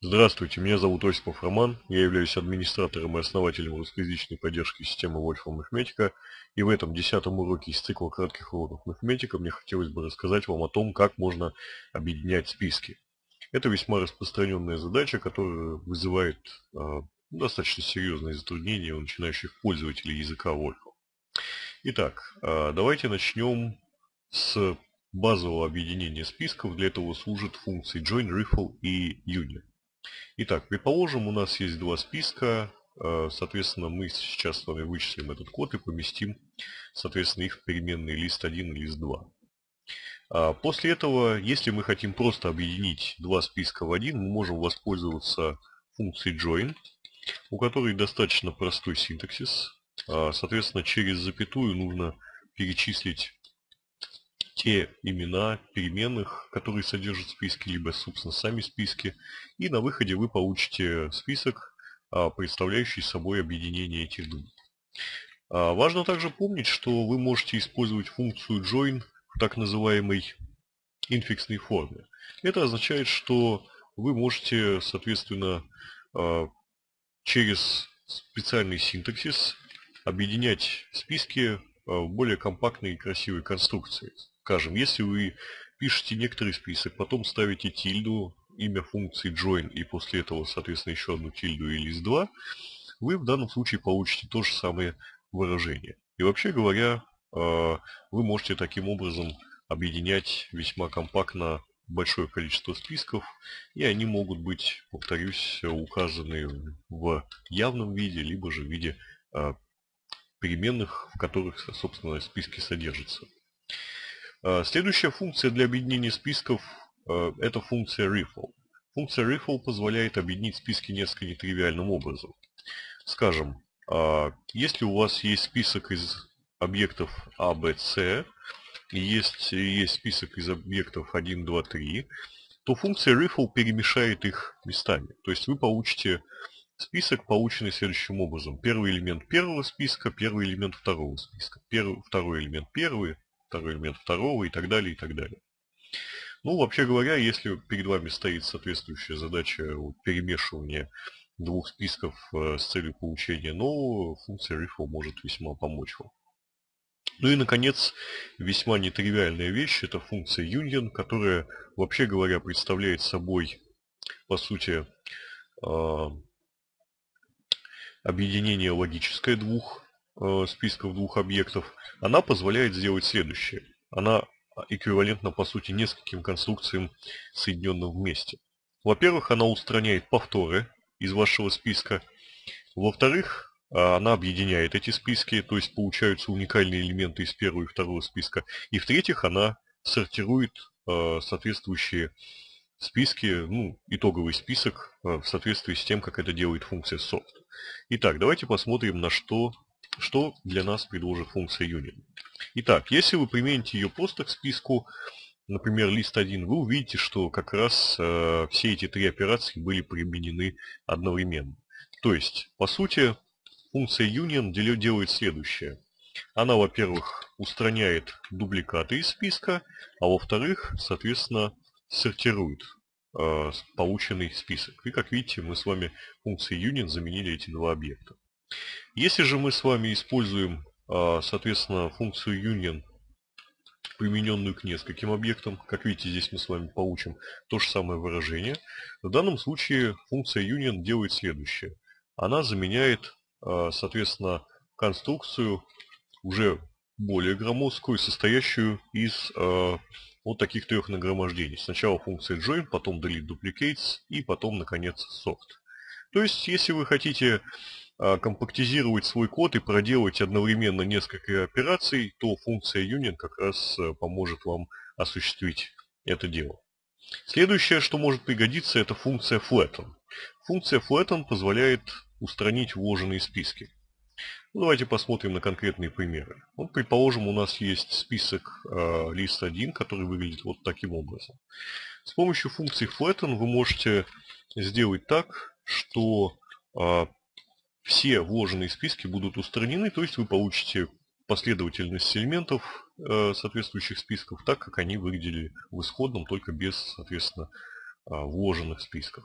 Здравствуйте, меня зовут Осипов Роман, я являюсь администратором и основателем русскоязычной поддержки системы Wolfram Mathematica, и в этом 10-м уроке из цикла кратких уроков Mathematica мне хотелось бы рассказать вам о том, как можно объединять списки. Это весьма распространенная задача, которая вызывает достаточно серьезные затруднения у начинающих пользователей языка Wolfram. Итак, давайте начнем с базового объединения списков. Для этого служат функции Join, Riffle и Union. Итак, предположим, у нас есть два списка, соответственно, мы сейчас с вами вычислим этот код и поместим, соответственно, их в переменные list1 и list2. После этого, если мы хотим просто объединить два списка в один, мы можем воспользоваться функцией join, у которой достаточно простой синтаксис. Соответственно, через запятую нужно перечислить те имена переменных, которые содержат списки, либо, собственно, сами списки. И на выходе вы получите список, представляющий собой объединение этих двух. Важно также помнить, что вы можете использовать функцию join в так называемой инфиксной форме. Это означает, что вы можете, соответственно, через специальный синтаксис объединять списки в более компактные и красивые конструкции. Скажем, если вы пишете некоторый список, потом ставите тильду, имя функции join и после этого, соответственно, еще одну тильду и list2, вы в данном случае получите то же самое выражение. И вообще говоря, вы можете таким образом объединять весьма компактно большое количество списков, и они могут быть, повторюсь, указаны в явном виде, либо же в виде переменных, в которых, собственно, списки содержатся. Следующая функция для объединения списков – это функция Riffle. Функция Riffle позволяет объединить списки несколько нетривиальным образом. Скажем, если у вас есть список из объектов A, B, C, и есть список из объектов 1, 2, 3, то функция Riffle перемешает их местами. То есть вы получите список, полученный следующим образом. Первый элемент первого списка, первый элемент второго списка, второй элемент первый, второй элемент второго и так далее, и так далее. Ну, вообще говоря, если перед вами стоит соответствующая задача перемешивания двух списков с целью получения нового, функция Riffle может весьма помочь вам. Ну и, наконец, весьма нетривиальная вещь – это функция Union, которая, вообще говоря, представляет собой, по сути, объединение логическое двух списков, двух объектов. Она позволяет сделать следующее. Она эквивалентна, по сути, нескольким конструкциям, соединенным вместе. Во-первых, она устраняет повторы из вашего списка. Во-вторых, она объединяет эти списки, то есть получаются уникальные элементы из первого и второго списка. И в-третьих, она сортирует соответствующие списки, ну, итоговый список в соответствии с тем, как это делает функция Sort. Итак, давайте посмотрим, на что для нас предложит функция Union. Итак, если вы примените ее просто к списку, например, list1, вы увидите, что как раз все эти три операции были применены одновременно. То есть, по сути, функция Union делает следующее. Она, во-первых, устраняет дубликаты из списка, а во-вторых, соответственно, сортирует полученный список. И, как видите, мы с вами функцией Union заменили эти два объекта. Если же мы с вами используем, соответственно, функцию Union, примененную к нескольким объектам, как видите, здесь мы с вами получим то же самое выражение. В данном случае функция Union делает следующее. Она заменяет, соответственно, конструкцию уже более громоздкую, состоящую из вот таких трех нагромождений. Сначала функция join, потом delete duplicates и потом, наконец, sort. То есть, если вы хотите компактизировать свой код и проделать одновременно несколько операций, то функция union как раз поможет вам осуществить это дело. Следующее, что может пригодиться, это функция flatten. Функция flatten позволяет устранить вложенные списки. Ну, давайте посмотрим на конкретные примеры. Вот, предположим, у нас есть список list1, который выглядит вот таким образом. С помощью функции flatten вы можете сделать так, что все вложенные списки будут устранены, то есть вы получите последовательность элементов соответствующих списков, так как они выглядели в исходном, только без, соответственно, вложенных списков.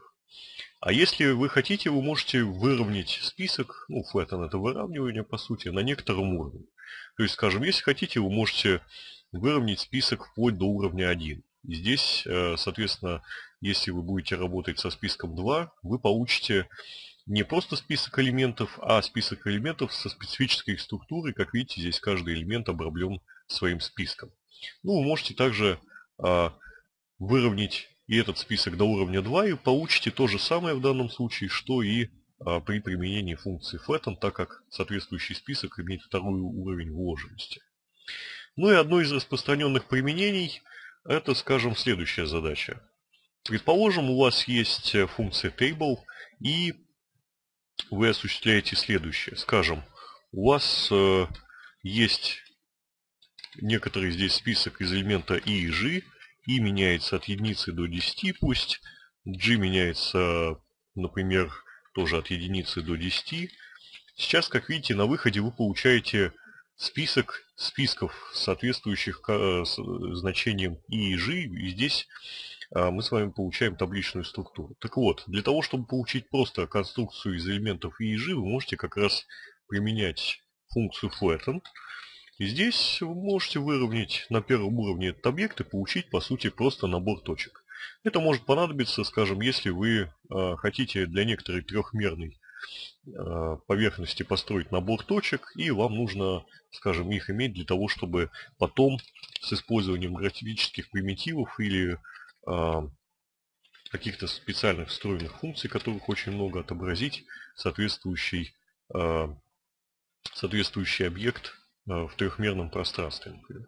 А если вы хотите, вы можете выровнять список, ну, Flatten — это выравнивание, по сути, на некотором уровне. То есть, скажем, если хотите, вы можете выровнять список вплоть до уровня 1. И здесь, соответственно, если вы будете работать со списком 2, вы получите не просто список элементов, а список элементов со специфической структурой. Как видите, здесь каждый элемент обрамлен своим списком. Ну, вы можете также выровнять и этот список до уровня 2, и получите то же самое в данном случае, что и при применении функции Flatten, так как соответствующий список имеет второй уровень вложенности. Ну и одно из распространенных применений – это, скажем, следующая задача. Предположим, у вас есть функция Table, и вы осуществляете следующее. Скажем, у вас есть некоторый здесь список из элемента i и j, и меняется от единицы до 10, пусть g меняется, например, тоже от единицы до 10. Сейчас, как видите, на выходе вы получаете список списков, соответствующих значениям i и j, и здесь мы с вами получаем табличную структуру. Так вот, для того, чтобы получить просто конструкцию из элементов i и j, вы можете как раз применять функцию Flatten. И здесь вы можете выровнять на первом уровне этот объект и получить, по сути, просто набор точек. Это может понадобиться, скажем, если вы хотите для некоторой трехмерной поверхности построить набор точек, и вам нужно, скажем, их иметь для того, чтобы потом с использованием графических примитивов или каких-то специальных встроенных функций, которых очень много, отобразить соответствующий объект в трехмерном пространстве, например.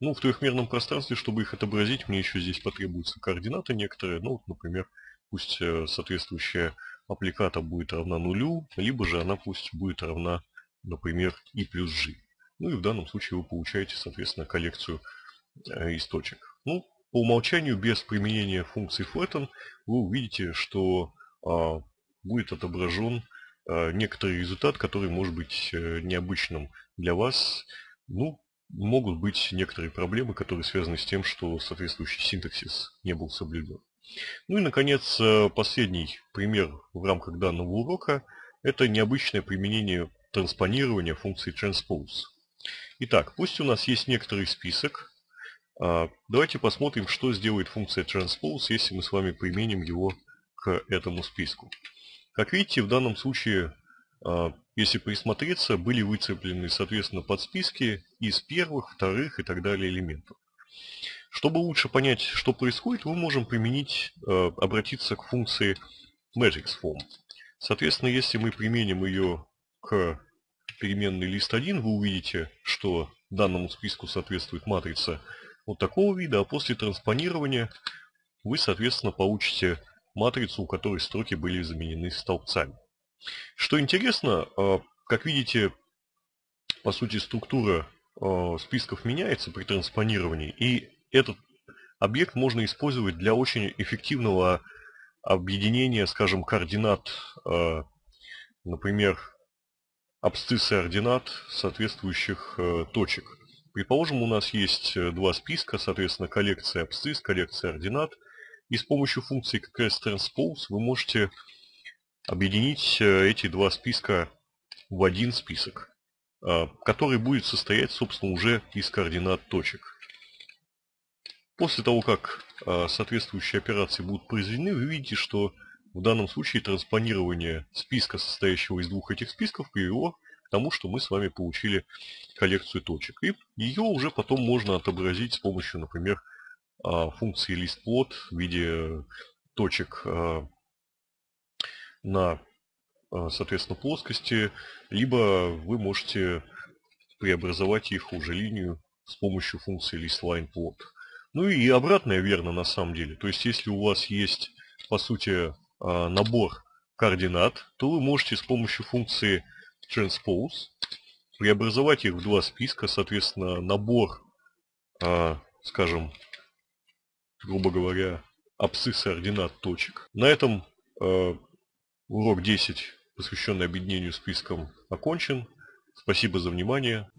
Ну, в трехмерном пространстве, чтобы их отобразить, мне еще здесь потребуются координаты некоторые. Ну, вот, например, пусть соответствующая аппликата будет равна нулю, либо же она пусть будет равна, например, и плюс g. Ну и в данном случае вы получаете, соответственно, коллекцию из точек. Ну, по умолчанию, без применения функции Flatten, вы увидите, что будет отображен некоторый результат, который может быть необычным для вас. Ну, могут быть некоторые проблемы, которые связаны с тем, что соответствующий синтаксис не был соблюден. Ну и, наконец, последний пример в рамках данного урока – это необычное применение транспонирования функции Transpose. Итак, пусть у нас есть некоторый список. Давайте посмотрим, что сделает функция Transpose, если мы с вами применим его к этому списку. Как видите, в данном случае, если присмотреться, были выцеплены, соответственно, подсписки из первых, вторых и так далее элементов. Чтобы лучше понять, что происходит, мы можем обратиться к функции MatrixForm. Соответственно, если мы применим ее к переменной list1, вы увидите, что данному списку соответствует матрица вот такого вида, а после транспонирования вы, соответственно, получите матрицу, у которой строки были заменены столбцами. Что интересно, как видите, по сути, структура списков меняется при транспонировании, и этот объект можно использовать для очень эффективного объединения, скажем, координат, например, абсциссы ординат соответствующих точек. Предположим, у нас есть два списка, соответственно, коллекция абсцисс, коллекция ординат. И с помощью функции как раз Transpose вы можете объединить эти два списка в один список, который будет состоять, собственно, уже из координат точек. После того, как соответствующие операции будут произведены, вы видите, что в данном случае транспонирование списка, состоящего из двух этих списков, привело к тому, что мы с вами получили коллекцию точек. И ее уже потом можно отобразить с помощью, например, функции ListPlot в виде точек на, соответственно, плоскости, либо вы можете преобразовать их уже линию с помощью функции ListLinePlot. Ну и обратное верно на самом деле. То есть, если у вас есть, по сути, набор координат, то вы можете с помощью функции Transpose преобразовать их в два списка, соответственно, набор, скажем, грубо говоря, абсциссы ординат точек. На этом Урок 10, посвященный объединению списком, окончен. Спасибо за внимание.